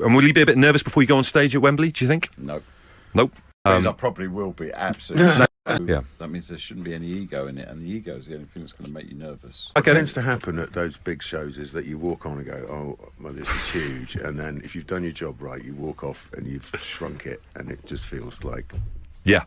And will you be a bit nervous before you go on stage at Wembley, do you think? No. Nope. I probably will be, absolutely. So yeah. That means there shouldn't be any ego in it, and the ego is the only thing that's going to make you nervous. Okay. What tends to happen at those big shows is that you walk on and go, oh, well, this is huge, and then if you've done your job right, you walk off and you've shrunk it, and it just feels like... Yeah.